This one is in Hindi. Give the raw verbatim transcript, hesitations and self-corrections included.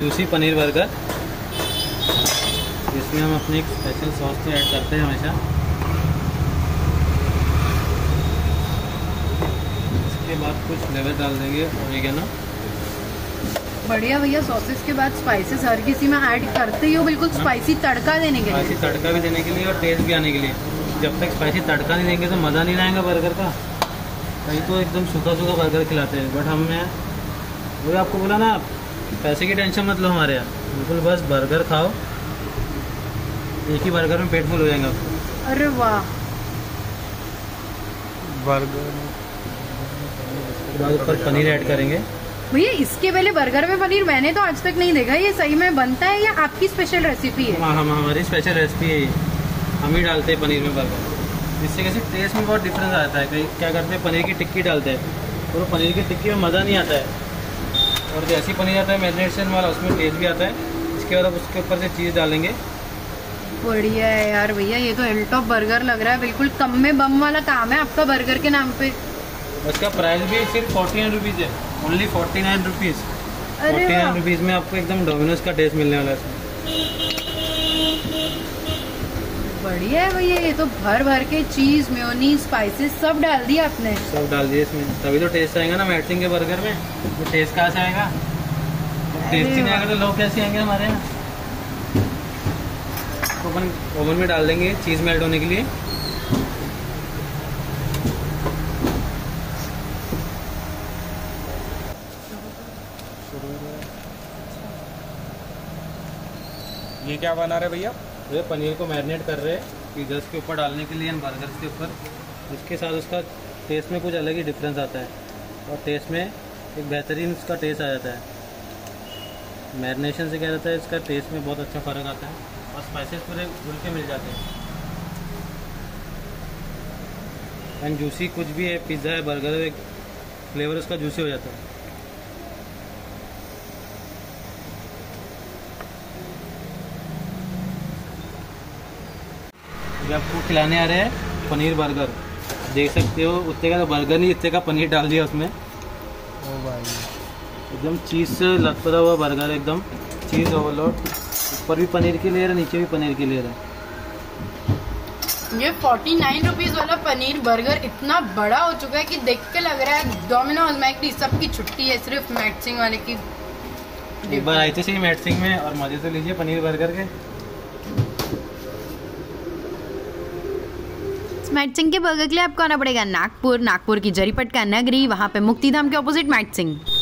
जूसी पनीर बर्गर, जिसमें हम अपने एक स्पेशल सॉस तो ऐड करते हैं हमेशा। इसके बाद कुछ फ्लेवर डाल देंगे ओरिगेनो। बढ़िया भैया, सॉसेस के बाद स्पाइसेस हर किसी में ऐड करते ही हो, बिल्कुल स्पाइसी तड़का देने के लिए। स्पाइसी तड़का भी देने के लिए और टेस्ट भी आने के लिए। जब तक स्पाइसी तड़का नहीं देंगे तो मज़ा नहीं आएगा बर्गर का। कहीं तो एकदम सूखा सूखा बर्गर खिलाते हैं, बट हमने वही आपको बोला ना, पैसे की टेंशन मत लो हमारे यहाँ, बिल्कुल बस बर्गर खाओ, एक ही बर्गर में पेट फुल हो जाएगा आपको। अरे वाह, बर्गर बाद ऊपर पनीर ऐड करेंगे भैया। इसके पहले बर्गर में पनीर मैंने तो आज तक नहीं देखा, ये सही में बनता है या आपकी स्पेशल रेसिपी है? हाँ, हम हमारी स्पेशल रेसिपी है, हम ही डालते हैं पनीर में बर्गर। इससे कैसे टेस्ट में बहुत डिफरेंस आता है। कहीं क्या करते हैं, पनीर की टिक्की डालते हैं, और पनीर की टिक्की में मज़ा नहीं आता है, और जैसी पनीर आता है मैरिनेशन वाला, उसमें टेस्ट भी आता है। इसके बाद आप उसके ऊपर से चीज़ डालेंगे। बढ़िया है यार भैया, ये तो हिलटॉप बर्गर लग रहा है, बिल्कुल कम में बम वाला काम है आपका बर्गर के नाम पे। उसका प्राइस भी सिर्फ फोर्टी नाइन रुपीज़ है, only forty nine rupees forty nine rupees में आपको एकदम डोमिनोज का टेस्ट मिलने वाला है इसमें। बढ़िया है भैया, ये तो भर भर के चीज़, मेयोनीज, स्पाइसेस सब डाल दिया आपने। सब डाल दिया इसमें, तभी तो टेस्ट आएगा ना। मैड सिंह के बर्गर में तो टेस्ट कहाँ से आएगा? टेस्ट ही नहीं आएगा तो लोग कैसे आएंगे हमारे यहाँ? ओवन ओवन में डाल देंगे चीज़ मेल्ट होने के लिए। ये क्या बना रहे भैया? ये पनीर को मैरिनेट कर रहे हैं पिज़्ज़ा के ऊपर डालने के लिए, बर्गर के ऊपर। उसके साथ उसका टेस्ट में कुछ अलग ही डिफरेंस आता है, और टेस्ट में एक बेहतरीन उसका टेस्ट आ जाता है। मैरिनेशन से क्या जाता है, इसका टेस्ट में बहुत अच्छा फ़र्क आता है, और स्पाइसेस पूरे घुल के मिल जाते हैं। एंड जूसी कुछ भी है, पिज़्ज़ा है, बर्गर है, फ्लेवर उसका जूसी हो जाता है। आपको खिलाने आ रहे हैं पनीर बर्गर, देख सकते हो। उतने का तो बर्गर नहीं, इतने का पनीर डाल दिया उसमें। ओ भाई, एकदम चीज़ से लथपथा हुआ बर्गर, एकदम चीज़ ओवरलोड। ऊपर भी पनीर की लेयर है, नीचे भी पनीर की लेयर है। ये फोर्टी नाइन रुपीज़ वाला पनीर बर्गर इतना बड़ा हो चुका है कि देख के लग रहा है डोमिनोज मैकडी सबकी छुट्टी है, सिर्फ मैड सिंह वाले की। एक बार आए थे सही मैड सिंह में, और मज़े तो लीजिए पनीर बर्गर के। मैड सिंह के बर्गर के लिए आपको आना पड़ेगा नागपुर, नागपुर की जरीपटका नगरी, वहाँ पे मुक्ति धाम के ऑपोजिट मैड सिंह।